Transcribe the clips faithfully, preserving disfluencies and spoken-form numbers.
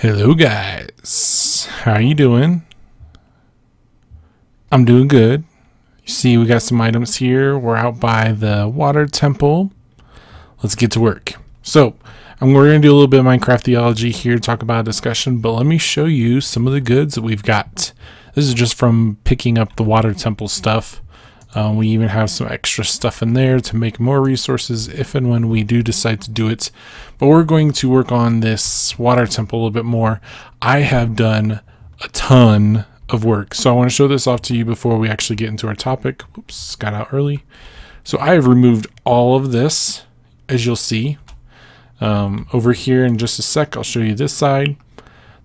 Hello guys, how you doing? I'm doing good. You see we got some items here. We're out by the water temple. Let's get to work. So I'm we're going to do a little bit of Minecraft theology here, talk about a discussion, but let me show you some of the goods that we've got. This is just from picking up the water temple stuff. Um, we even have some extra stuff in there to make more resources if and when we do decide to do it. But we're going to work on this water temple a little bit more. I have done a ton of work, so I want to show this off to you before we actually get into our topic. Oops, got out early. So I have removed all of this, as you'll see. Um, over here in just a sec, I'll show you this side.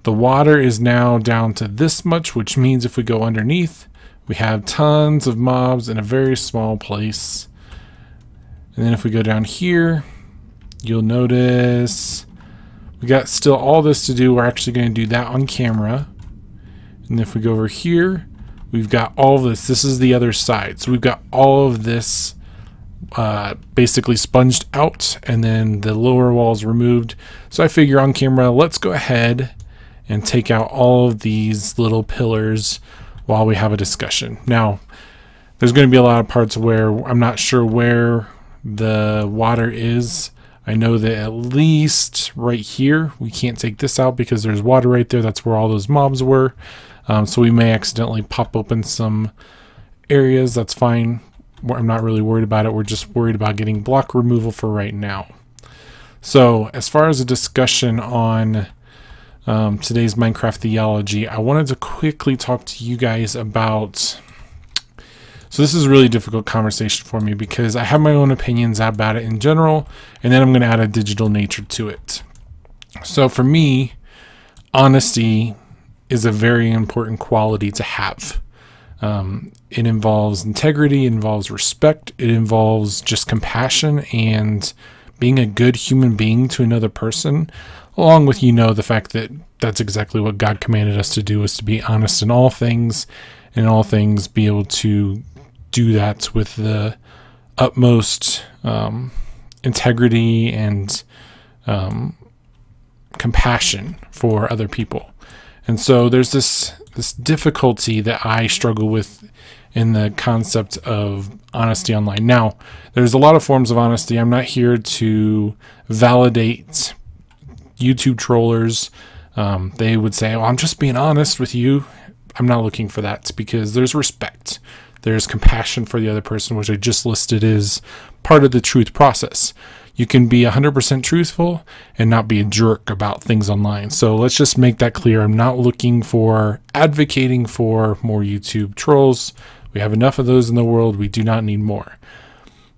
The water is now down to this much, which means if we go underneath, we have tons of mobs in a very small place. And then if we go down here, you'll notice we got still all this to do. We're actually going to do that on camera. And if we go over here, we've got all of this. This is the other side. So we've got all of this uh, basically sponged out, and then the lower walls removed. So I figure on camera, let's go ahead and take out all of these little pillars while we have a discussion. Now, there's going to be a lot of parts where I'm not sure where the water is. I know that at least right here, we can't take this out because there's water right there. That's where all those mobs were. Um, so we may accidentally pop open some areas. That's fine. I'm not really worried about it. We're just worried about getting block removal for right now. So as far as a discussion on Um, today's Minecraft theology, I wanted to quickly talk to you guys about, so this is a really difficult conversation for me because I have my own opinions about it in general, and then I'm going to add a digital nature to it. So for me, honesty is a very important quality to have. Um, it involves integrity, it involves respect, it involves just compassion and being a good human being to another person, along with, you know, the fact that that's exactly what God commanded us to do, is to be honest in all things, and in all things be able to do that with the utmost um, integrity and um, compassion for other people. And so there's this, this difficulty that I struggle with in the concept of honesty online. Now, there's a lot of forms of honesty. I'm not here to validate YouTube trollers. Um, they would say, oh, I'm just being honest with you. I'm not looking for that, because there's respect. There's compassion for the other person, which I just listed as part of the truth process. You can be one hundred percent truthful and not be a jerk about things online. So let's just make that clear. I'm not looking for advocating for more YouTube trolls. We have enough of those in the world. We do not need more.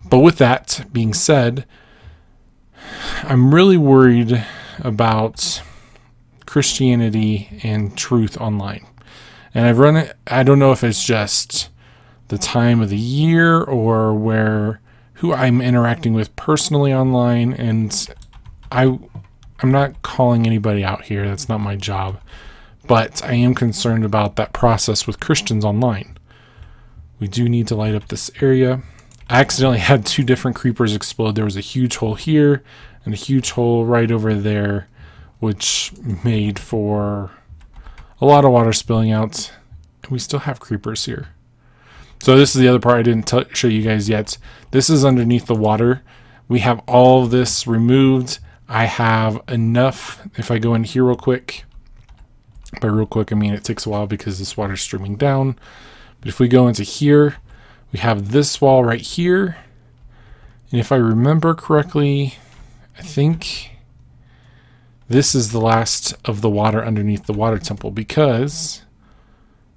But with that being said, I'm really worried about Christianity and truth online. And I've run it, I don't know if it's just the time of the year or where who I'm interacting with personally online, and I I'm not calling anybody out here, that's not my job, but I am concerned about that process with Christians online. We do need to light up this area. I accidentally had two different creepers explode. There was a huge hole here and a huge hole right over there, which made for a lot of water spilling out. And we still have creepers here. So this is the other part I didn't t show you guys yet. This is underneath the water. We have all of this removed. I have enough. If I go in here real quick, by real quick, I mean it takes a while because this water's streaming down. But if we go into here, we have this wall right here. And if I remember correctly, I think this is the last of the water underneath the water temple, because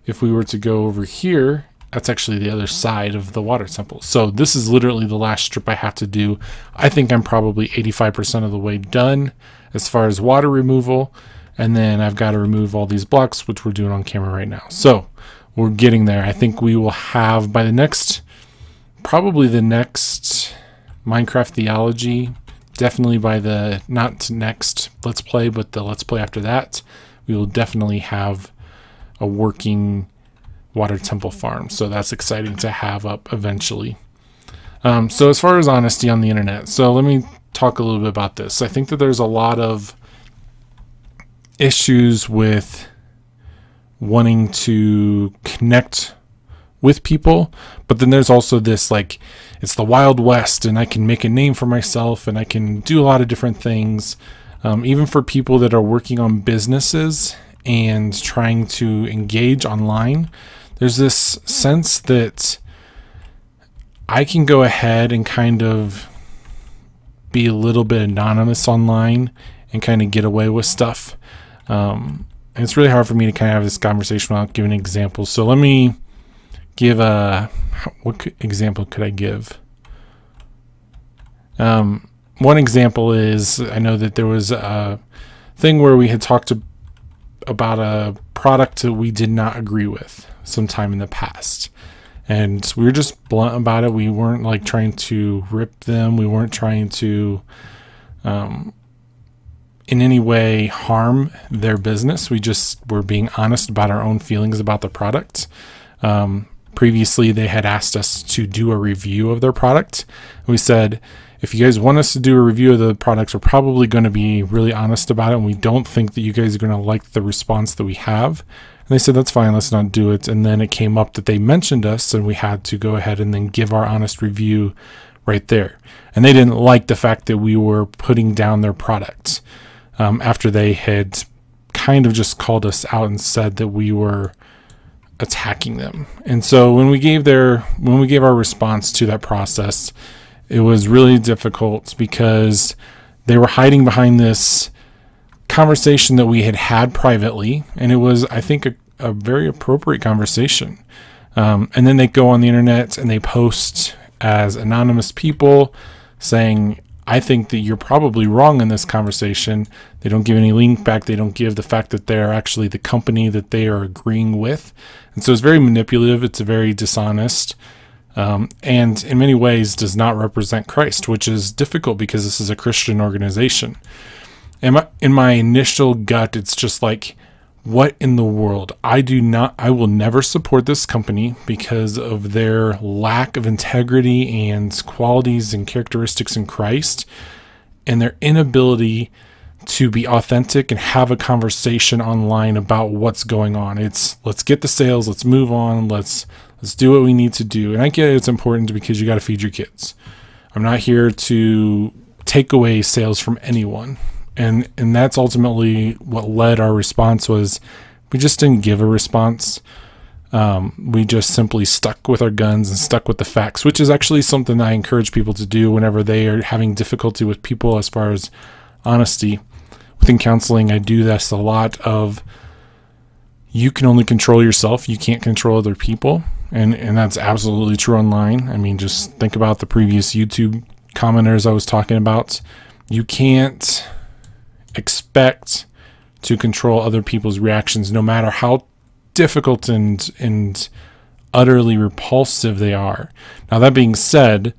if we were to go over here, that's actually the other side of the water temple. So this is literally the last strip I have to do. I think I'm probably eighty-five percent of the way done as far as water removal. And then I've got to remove all these blocks, which we're doing on camera right now. So we're getting there. I think we will have by the next, probably the next Minecraft theology, definitely by the not next Let's Play, but the Let's Play after that, we will definitely have a working water temple farm. So that's exciting to have up eventually. Um, so as far as honesty on the internet, so let me talk a little bit about this. I think that there's a lot of issues with wanting to connect with people, but then there's also this, like, it's the Wild West and I can make a name for myself and I can do a lot of different things, um, even for people that are working on businesses and trying to engage online. There's this sense that I can go ahead and kind of be a little bit anonymous online and kind of get away with stuff, um, and it's really hard for me to kind of have this conversation without giving examples. So let me give a, what example could I give? Um, one example is, I know that there was a thing where we had talked to, about a product that we did not agree with sometime in the past. And we were just blunt about it. We weren't like trying to rip them. We weren't trying to um, in any way harm their business. We just were being honest about our own feelings about the product. Um, Previously, they had asked us to do a review of their product. We said, if you guys want us to do a review of the products, we're probably going to be really honest about it, and we don't think that you guys are going to like the response that we have. And they said, that's fine, let's not do it. And then it came up that they mentioned us, and we had to go ahead and then give our honest review right there. And they didn't like the fact that we were putting down their product um, after they had kind of just called us out and said that we were attacking them. And so when we gave their when we gave our response to that process, it was really difficult because they were hiding behind this conversation that we had had privately, and it was, I think, a, a very appropriate conversation. Um, and then they go on the internet and they post as anonymous people saying, I think that you're probably wrong in this conversation. They don't give any link back. They don't give the fact that they're actually the company that they are agreeing with. And so it's very manipulative. It's very dishonest, um, and in many ways does not represent Christ, which is difficult because this is a Christian organization. And my, in my initial gut, it's just like, what in the world? I do not, I will never support this company because of their lack of integrity and qualities and characteristics in Christ, and their inability to be authentic and have a conversation online about what's going on. It's, let's get the sales, let's move on, let's let's do what we need to do. And I get it's important because you got to feed your kids. I'm not here to take away sales from anyone. And and that's ultimately what led our response was, we just didn't give a response. Um, we just simply stuck with our guns and stuck with the facts, which is actually something I encourage people to do whenever they are having difficulty with people as far as honesty. Within counseling, I do this a lot of, you can only control yourself. You can't control other people. And, and that's absolutely true online. I mean, just think about the previous YouTube commenters I was talking about. You can't expect to control other people's reactions, no matter how difficult and and utterly repulsive they are. Now, that being said,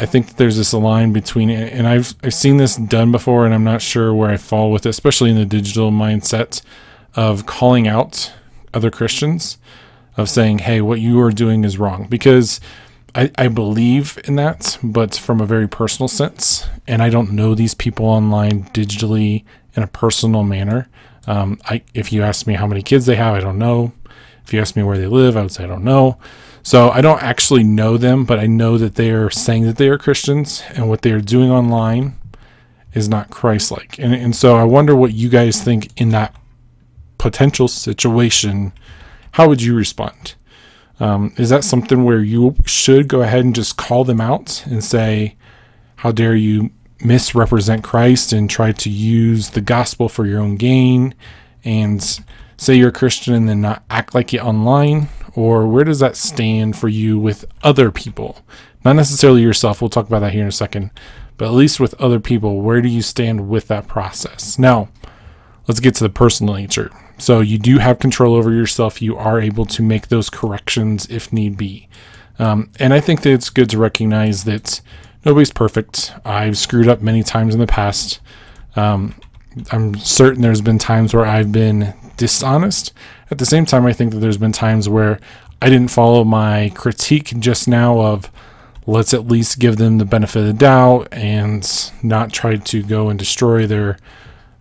I think that there's this line between, and I've I've seen this done before, and I'm not sure where I fall with it, especially in the digital mindset of calling out other Christians, of saying, hey, what you are doing is wrong, because I, I believe in that, but from a very personal sense, and I don't know these people online digitally in a personal manner. Um, I, if you ask me how many kids they have, I don't know. If you ask me where they live, I would say I don't know. So I don't actually know them, but I know that they are saying that they are Christians, and what they are doing online is not Christ-like. And, and so I wonder what you guys think in that potential situation. How would you respond? Um, is that something where you should go ahead and just call them out and say, how dare you misrepresent Christ and try to use the gospel for your own gain and say you're a Christian and then not act like it online? Or where does that stand for you with other people? Not necessarily yourself. We'll talk about that here in a second, but at least with other people, where do you stand with that process? Now, let's get to the personal nature. So you do have control over yourself. You are able to make those corrections if need be. Um, and I think that it's good to recognize that nobody's perfect. I've screwed up many times in the past. Um, I'm certain there's been times where I've been dishonest. At the same time, I think that there's been times where I didn't follow my critique just now of, let's at least give them the benefit of the doubt and not try to go and destroy their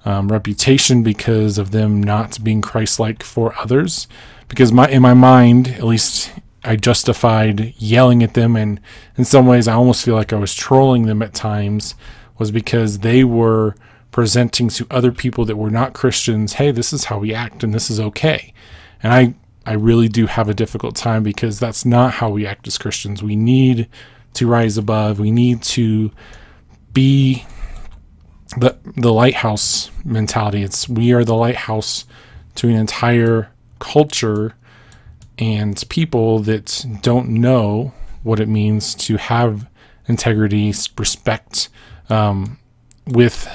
um, reputation because of them not being Christ-like for others. Because my in my mind, at least, I justified yelling at them, and in some ways I almost feel like I was trolling them at times, was because they were presenting to other people that were not Christians, hey, this is how we act and this is okay. And I, I really do have a difficult time because that's not how we act as Christians. We need to rise above. We need to be the, the lighthouse mentality. It's we are the lighthouse to an entire culture and people that don't know what it means to have integrity, respect, um, with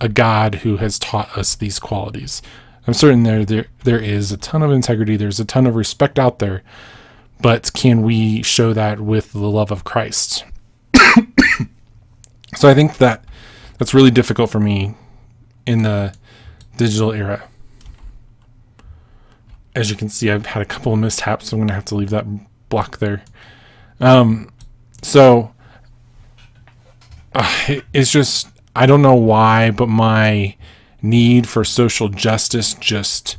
a God who has taught us these qualities. I'm certain there, there there is a ton of integrity, there's a ton of respect out there, but can we show that with the love of Christ? So I think that that's really difficult for me in the digital era. As you can see, I've had a couple of mishaps, so I'm going to have to leave that block there. Um, so uh, it, it's just, I don't know why, but my need for social justice just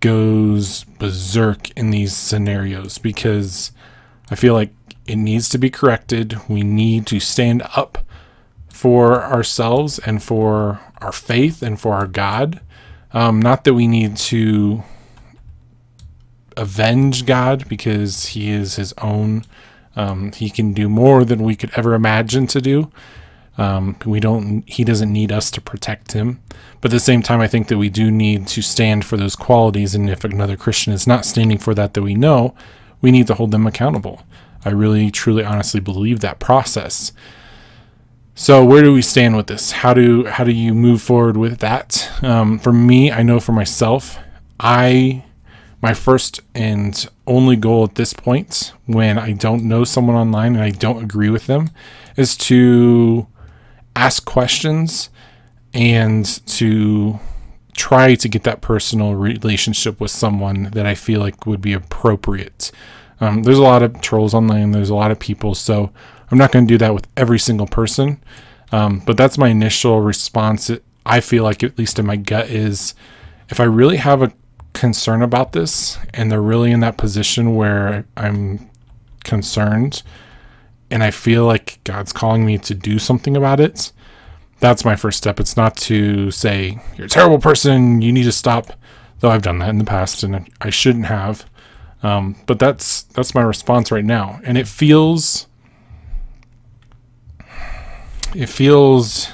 goes berserk in these scenarios because I feel like it needs to be corrected. We need to stand up for ourselves and for our faith and for our God. Um, not that we need to avenge God because he is his own. Um, he can do more than we could ever imagine to do. Um, we don't, he doesn't need us to protect him, but at the same time, I think that we do need to stand for those qualities. And if another Christian is not standing for that, that we know, we need to hold them accountable. I really, truly, honestly believe that process. So where do we stand with this? How do, how do you move forward with that? Um, for me, I know for myself, I, my first and only goal at this point, when I don't know someone online and I don't agree with them, is to ask questions and to try to get that personal relationship with someone that I feel like would be appropriate. Um, there's a lot of trolls online. There's a lot of people. So I'm not going to do that with every single person. Um, but that's my initial response. I feel like, at least in my gut, is if I really have a concern about this and they're really in that position where I'm concerned and I feel like God's calling me to do something about it, that's my first step. It's not to say, you're a terrible person, you need to stop, though I've done that in the past and I shouldn't have. Um, but that's, that's my response right now. And it feels, it feels,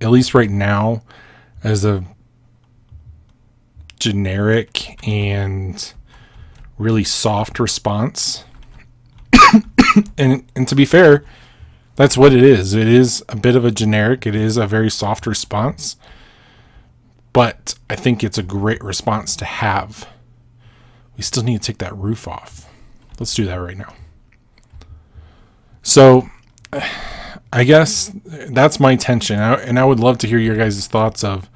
at least right now, as a generic and really soft response. And, and to be fair, that's what it is. It is a bit of a generic. It is a very soft response, but I think it's a great response to have. We still need to take that roof off. Let's do that right now. So I guess that's my tension. I, and I would love to hear your guys' thoughts of,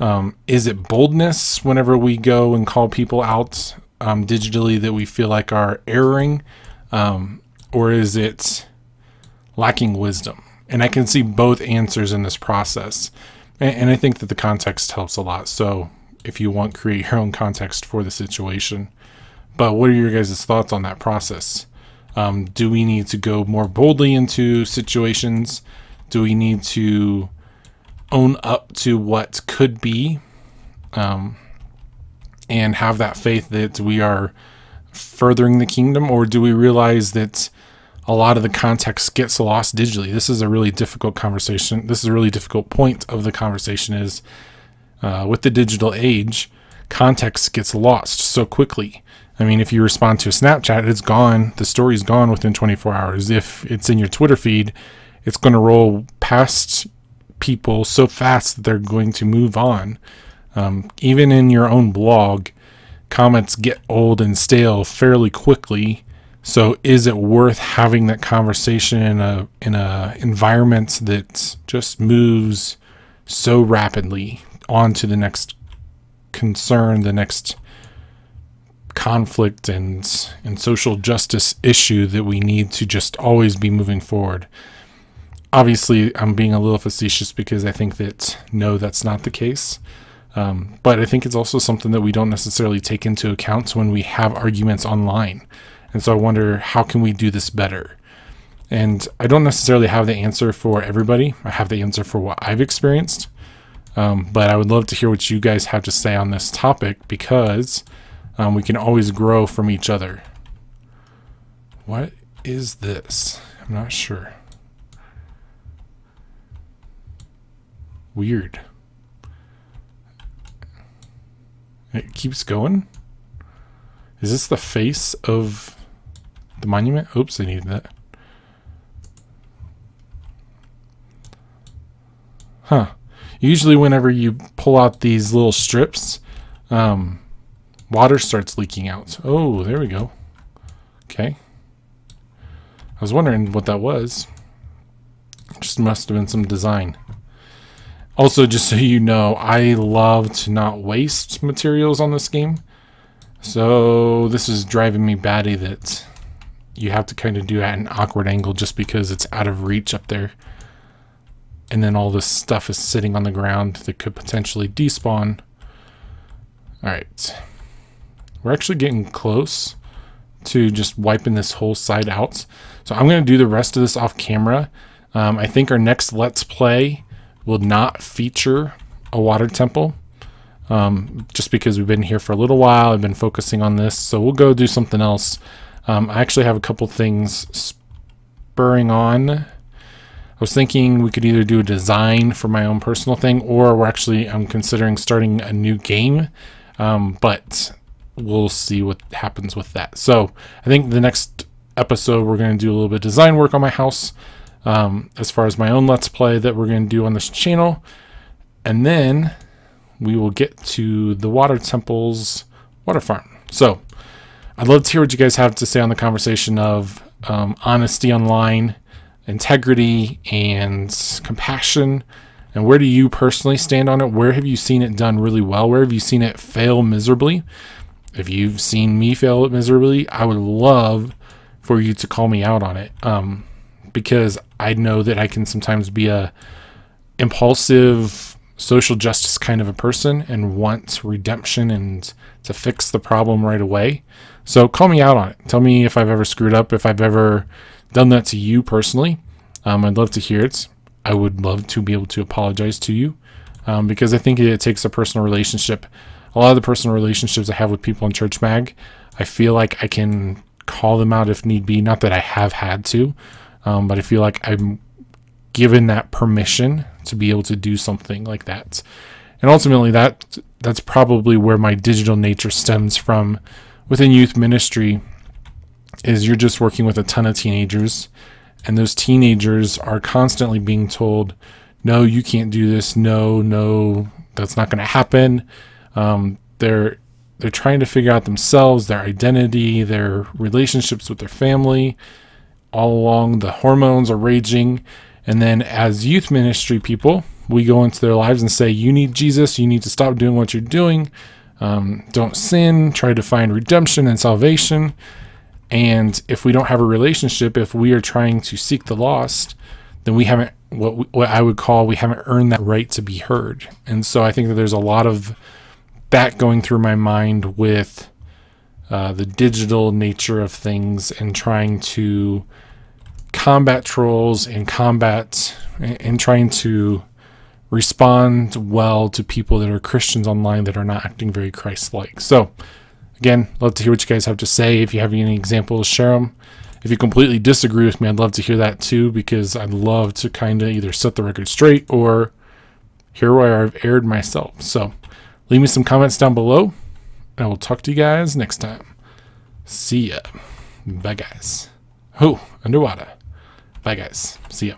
um, is it boldness whenever we go and call people out, um, digitally that we feel like are erring, um, or is it lacking wisdom? And I can see both answers in this process. And, and I think that the context helps a lot. So if you want, create your own context for the situation. But what are your guys' thoughts on that process? Um, do we need to go more boldly into situations? Do we need to own up to what could be, um, and have that faith that we are furthering the kingdom? Or do we realize that a lot of the context gets lost digitally? This is a really difficult conversation. This is a really difficult point of the conversation is, uh, with the digital age, context gets lost so quickly. I mean, if you respond to a Snapchat, it's gone. The story's gone within twenty-four hours. If it's in your Twitter feed, it's going to roll past people so fast that they're going to move on. Um, even in your own blog, comments get old and stale fairly quickly. So is it worth having that conversation in a, in a environment that just moves so rapidly on to the next concern, the next conflict and, and social justice issue that we need to just always be moving forward? Obviously, I'm being a little facetious because I think that, no, that's not the case. Um, but I think it's also something that we don't necessarily take into account when we have arguments online. And so I wonder, how can we do this better? And I don't necessarily have the answer for everybody. I have the answer for what I've experienced. Um, but I would love to hear what you guys have to say on this topic, because um, we can always grow from each other. What is this? I'm not sure. Weird. It keeps going. Is this the face of the monument? Oops, I needed that. Huh. Usually whenever you pull out these little strips, um, water starts leaking out. Oh, there we go. Okay. I was wondering what that was. It just must have been some design. Also, just so you know, I love to not waste materials on this game. So this is driving me batty that you have to kind of do at an awkward angle just because it's out of reach up there. And then all this stuff is sitting on the ground that could potentially despawn. Alright. We're actually getting close to just wiping this whole side out. So I'm going to do the rest of this off camera. Um, I think our next Let's Play will not feature a water temple. Um, just because we've been here for a little while. I've been focusing on this. So we'll go do something else. Um, I actually have a couple things spurring on. I was thinking we could either do a design for my own personal thing, or we're actually, I'm considering starting a new game, um, but we'll see what happens with that. So I think the next episode, we're going to do a little bit of design work on my house, um, as far as my own Let's Play that we're going to do on this channel. And then we will get to the water temple's water farm. So I'd love to hear what you guys have to say on the conversation of um, honesty online, integrity, and compassion. And where do you personally stand on it? Where have you seen it done really well? Where have you seen it fail miserably? If you've seen me fail it miserably, I would love for you to call me out on it, um, because I know that I can sometimes be a impulsive social justice kind of a person and want redemption and to fix the problem right away. So call me out on it. Tell me if I've ever screwed up, if I've ever done that to you personally. um, I'd love to hear it. I would love to be able to apologize to you, um, because I think it takes a personal relationship. A lot of the personal relationships I have with people in ChurchMag, I feel like I can call them out if need be. Not that I have had to, um, but I feel like I'm given that permission to be able to do something like that. And ultimately that that's probably where my digital nature stems from within youth ministry. Is you're just working with a ton of teenagers, and those teenagers are constantly being told, no, you can't do this. No, no, that's not going to happen. Um, they're, they're trying to figure out themselves, their identity, their relationships with their family. All along, the hormones are raging. And then as youth ministry people, we go into their lives and say, you need Jesus. You need to stop doing what you're doing. Um, don't sin. Try to find redemption and salvation. And if we don't have a relationship, if we are trying to seek the lost, then we haven't, what, we, what I would call, we haven't earned that right to be heard. And so I think that there's a lot of that going through my mind with uh, the digital nature of things and trying to combat trolls and combat and, and trying to respond well to people that are Christians online that are not acting very Christ-like. So again, love to hear what you guys have to say. If you have any examples, share them. If you completely disagree with me, I'd love to hear that too, because I'd love to kind of either set the record straight or hear where I've erred myself. So leave me some comments down below, and I will talk to you guys next time. See ya. Bye, guys. Oh, underwater. Bye, guys. See ya.